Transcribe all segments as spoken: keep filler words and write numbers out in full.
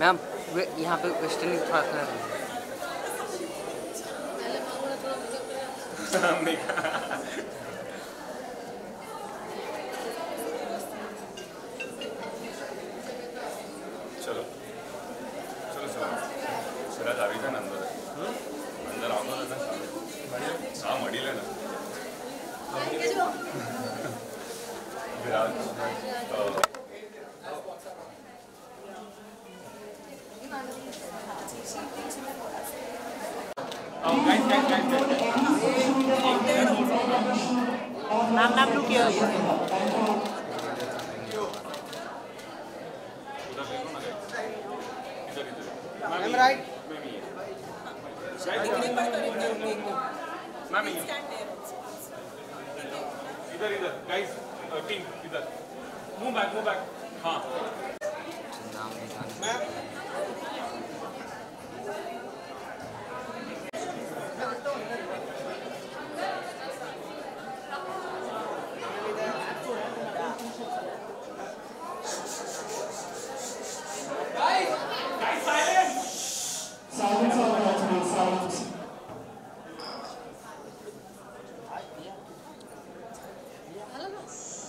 Ma'am यहाँ पे questioning थोड़ा था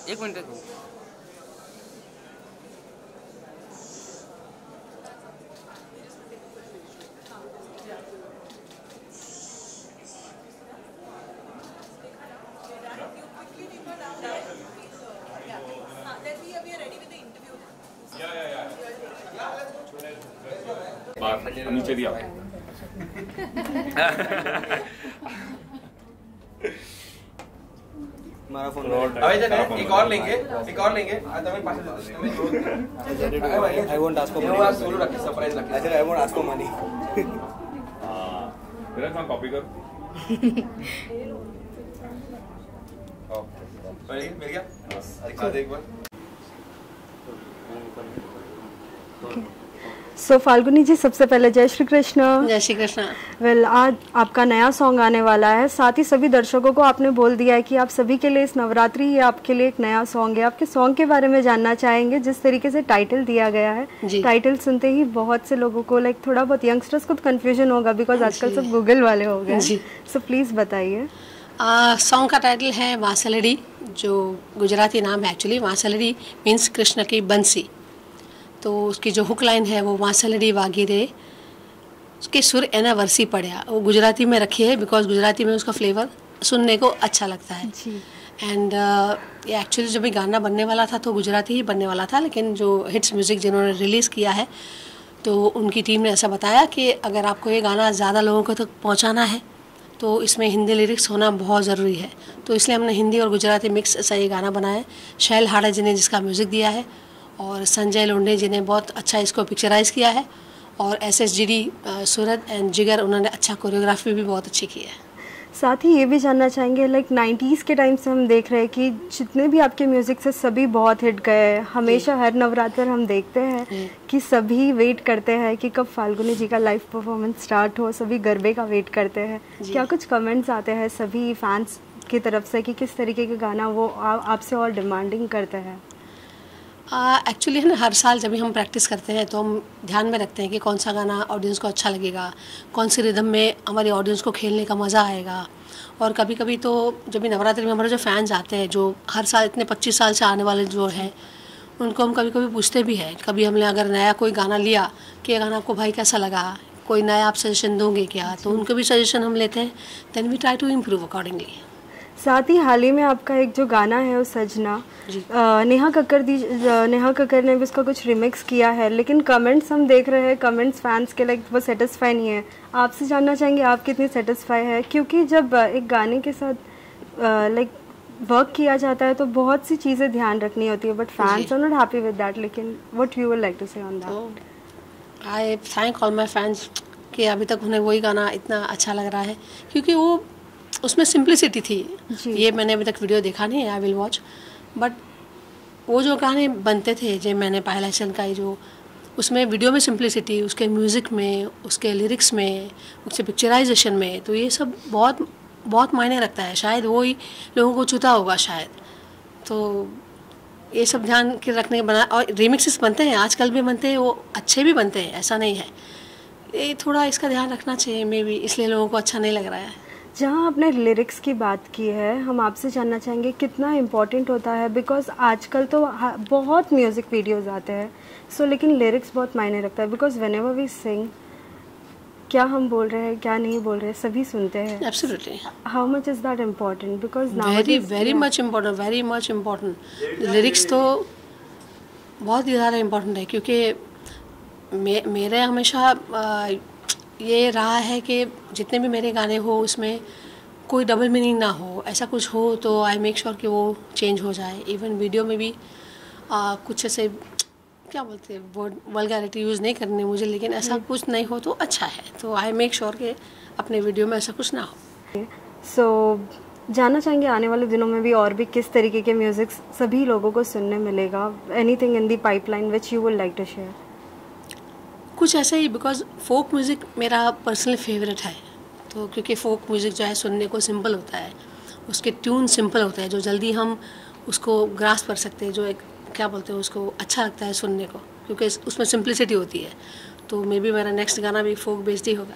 एक मिनट नीचे दिया एक और लेंगे एक और लेंगे I won't ask for money solo रख के सरप्राइज रख के I won't ask for money हां मेरा कहां कॉपी कर ओके मिल गया बस दिखा दे एक बार। सो so, फाल्गुनी जी सबसे पहले जय श्री कृष्ण। जय श्री कृष्ण। वेल आज आपका नया सॉन्ग आने वाला है, साथ ही सभी दर्शकों को आपने बोल दिया है कि आप सभी के लिए इस नवरात्रि ये आपके लिए एक नया सॉन्ग है। आपके सॉन्ग के बारे में जानना चाहेंगे, जिस तरीके से टाइटल दिया गया है। टाइटल सुनते ही बहुत से लोगों को लाइक थोड़ा बहुत यंगस्टर्स को कन्फ्यूजन होगा बिकॉज आजकल सब गूगल वाले हो गए। सो प्लीज़ बताइए। सॉन्ग का टाइटल है वासलड़ी, जो गुजराती नाम है। एक्चुअली वासलड़ी मीन्स कृष्ण की बंसी, तो उसकी जो हुक लाइन है वो वासलड़ी वागीरे उसके सुर एना वर्सी पड़या, वो गुजराती में रखी है बिकॉज गुजराती में उसका फ्लेवर सुनने को अच्छा लगता है। एंड ये एक्चुअली जब ये गाना बनने वाला था तो गुजराती ही बनने वाला था, लेकिन जो हिट्स म्यूज़िक जिन्होंने रिलीज़ किया है तो उनकी टीम ने ऐसा बताया कि अगर आपको ये गाना ज़्यादा लोगों को तक तो पहुँचाना है तो इसमें हिंदी लिरिक्स होना बहुत ज़रूरी है, तो इसलिए हमने हिंदी और गुजराती मिक्स ऐसा ये गाना बनाया है। शैल हाड़ा जी ने जिसका म्यूज़िक दिया है और संजय लोंडे जी ने बहुत अच्छा इसको पिक्चराइज़ किया है, और एसएसजी डी सूरत एंड जिगर उन्होंने अच्छा कोरियोग्राफी भी बहुत अच्छी की है। साथ ही ये भी जानना चाहेंगे लाइक नाइन्टीज़ के टाइम से हम देख रहे हैं कि जितने भी आपके म्यूज़िक से सभी बहुत हिट गए, हमेशा हर नवरात्र हम देखते हैं कि सभी वेट करते हैं कि कब फाल्गुनी जी का लाइव परफॉर्मेंस स्टार्ट हो, सभी गरबे का वेट करते हैं। क्या कुछ कमेंट्स आते हैं सभी फैंस की तरफ से कि किस तरीके का गाना वो आपसे और डिमांडिंग करते हैं? एक्चुअली uh, है ना, हर साल जब भी हम प्रैक्टिस करते हैं तो हम ध्यान में रखते हैं कि कौन सा गाना ऑडियंस को अच्छा लगेगा, कौन से रिदम में हमारी ऑडियंस को खेलने का मज़ा आएगा। और कभी कभी तो जब भी नवरात्रि में हमारे जो फैंस आते हैं, जो हर साल इतने पच्चीस साल से आने वाले जो हैं, उनको हम कभी कभी पूछते भी हैं। कभी हमने अगर नया कोई गाना लिया कि ये गाना आपको भाई कैसा लगा, कोई नया आप सजेशन दोगे क्या, तो उनको भी सजेशन हम लेते हैं। Then we try to improve accordingly. साथ ही हाल ही में आपका एक जो गाना है वो सजना, नेहा कक्कर दी नेहा कक्कर ने भी उसका कुछ रिमिक्स किया है, लेकिन कमेंट्स हम देख रहे हैं कमेंट्स फैंस के लाइक वो सेटिस्फाई नहीं है। आपसे जानना चाहेंगे आप कितनी सेटिस्फाई है, क्योंकि जब एक गाने के साथ लाइक वर्क किया जाता है तो बहुत सी चीज़ें ध्यान रखनी होती है, but fans are not happy with that, लेकिन what you would like to say on that? I thank all my fans कि अभी तक उन्हें वही गाना इतना अच्छा लग रहा है, क्योंकि वो उसमें सिंप्लिसिटी थी। ये मैंने अभी तक वीडियो देखा नहीं है, आई विल वॉच, बट वो जो गाने बनते थे जो मैंने पहला सन का, जो उसमें वीडियो में सिंप्लिसिटी, उसके म्यूज़िक में, उसके लिरिक्स में, उसके पिक्चराइजेशन में, तो ये सब बहुत बहुत मायने रखता है। शायद वो ही लोगों को छूता होगा शायद, तो ये सब ध्यान के रखने के बना। और रीमिक्सेस बनते हैं, आजकल भी बनते हैं, वो अच्छे भी बनते हैं, ऐसा नहीं है। ये थोड़ा इसका ध्यान रखना चाहिए, मे भी इसलिए लोगों को अच्छा नहीं लग रहा है। जहाँ आपने लिरिक्स की बात की है, हम आपसे जानना चाहेंगे कितना इम्पोर्टेंट होता है, बिकॉज आजकल तो बहुत म्यूज़िक वीडियोस आते हैं सो so, लेकिन लिरिक्स बहुत मायने रखता है, because whenever we sing क्या हम बोल रहे हैं क्या नहीं बोल रहे हैं सभी सुनते हैं। Absolutely. How much is that important, because very very much important, very much important. Lyrics तो बहुत ही ज़्यादा इम्पोर्टेंट है, क्योंकि मे मेरे हमेशा आ, ये रहा है कि जितने भी मेरे गाने हो उसमें कोई डबल मीनिंग ना हो, ऐसा कुछ हो तो आई मेक श्योर कि वो चेंज हो जाए। इवन वीडियो में भी आ, कुछ ऐसे क्या बोलते हैं वर्ड वल्गैरिटी यूज़ नहीं करनी मुझे, लेकिन ऐसा कुछ नहीं हो तो अच्छा है, तो आई मेक श्योर कि अपने वीडियो में ऐसा कुछ ना हो। सो so, जानना चाहेंगे आने वाले दिनों में भी और भी किस तरीके के म्यूज़िक सभी लोगों को सुनने मिलेगा, anything in the pipeline which you would like to share? कुछ ऐसा ही, बिकॉज फोक म्यूज़िक मेरा पर्सनल फेवरेट है, तो क्योंकि फोक म्यूज़िक जो है सुनने को सिंपल होता है, उसके ट्यून सिंपल होते हैं, जो जल्दी हम उसको ग्रास्प कर सकते हैं, जो एक क्या बोलते हैं उसको अच्छा लगता है सुनने को, क्योंकि उसमें सिंपलिसिटी होती है। तो मे बी मेरा नेक्स्ट गाना भी फोक बेस्ड ही होगा।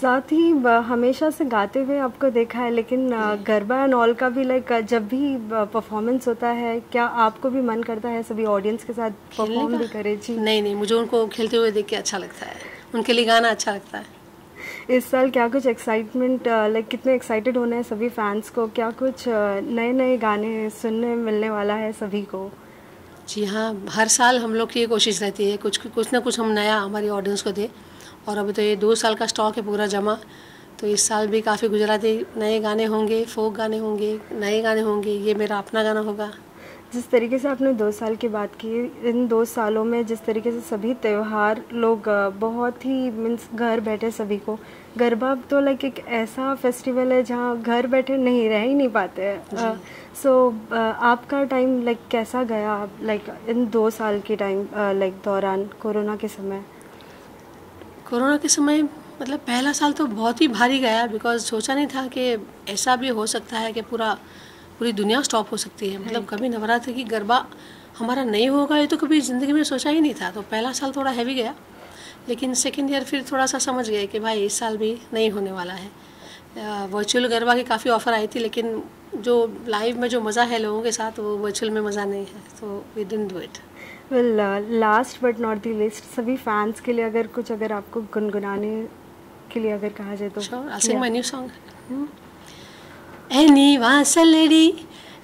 साथ ही हमेशा से गाते हुए आपको देखा है, लेकिन गरबा एंड ऑल का भी लाइक जब भी परफॉर्मेंस होता है क्या आपको भी मन करता है सभी ऑडियंस के साथ परफॉर्म भी करें? जी नहीं नहीं, मुझे उनको खेलते हुए देख के अच्छा लगता है, उनके लिए गाना अच्छा लगता है। इस साल क्या कुछ एक्साइटमेंट, लाइक कितने एक्साइटेड होना है सभी फैंस को, क्या कुछ नए नए गाने सुनने मिलने वाला है सभी को? जी हाँ, हर साल हम लोग की ये कोशिश रहती है कुछ कुछ ना कुछ हम नया हमारी ऑडियंस को दें, और अभी तो ये दो साल का स्टॉक है पूरा जमा, तो इस साल भी काफ़ी गुजराती नए गाने होंगे, फोक गाने होंगे, नए गाने होंगे, ये मेरा अपना गाना होगा। जिस तरीके से आपने दो साल की बात की, इन दो सालों में जिस तरीके से सभी त्यौहार लोग बहुत ही मीन्स घर बैठे सभी को, गरबा तो लाइक एक ऐसा फेस्टिवल है जहाँ घर बैठे नहीं रह ही नहीं पाते हैं, सो uh, so, uh, आपका टाइम लाइक like, कैसा गया आप लाइक like, इन दो साल के टाइम लाइक uh, like, दौरान कोरोना के समय? कोरोना के समय मतलब पहला साल तो बहुत ही भारी गया, बिकॉज सोचा नहीं था कि ऐसा भी हो सकता है कि पूरा पूरी दुनिया स्टॉप हो सकती है, मतलब कभी नवरात्रि की गरबा हमारा नहीं होगा ये तो कभी ज़िंदगी में सोचा ही नहीं था। तो पहला साल थोड़ा हैवी गया, लेकिन सेकेंड ईयर फिर थोड़ा सा समझ गए कि भाई इस साल भी नहीं होने वाला है। वर्चुअल गरबा की काफ़ी ऑफ़र आई थी, लेकिन जो लाइव में जो मज़ा है लोगों के साथ वो वर्चुअल में मज़ा नहीं है, तो we didn't do it. Well, last but not the list, सभी फैंस के लिए अगर कुछ अगर आपको गुनगुनाने के लिए अगर कहा जाए तो? Sure, I sing my new song. एनी वासलड़ी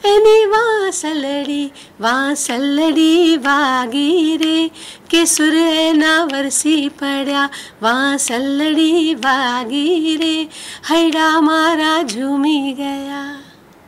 एनी वासलड़ी वासलड़ी वागी रे के सुर ना वरसी पड़ा, वासलड़ी वागी रे हैड़ा मारा झूमी गया।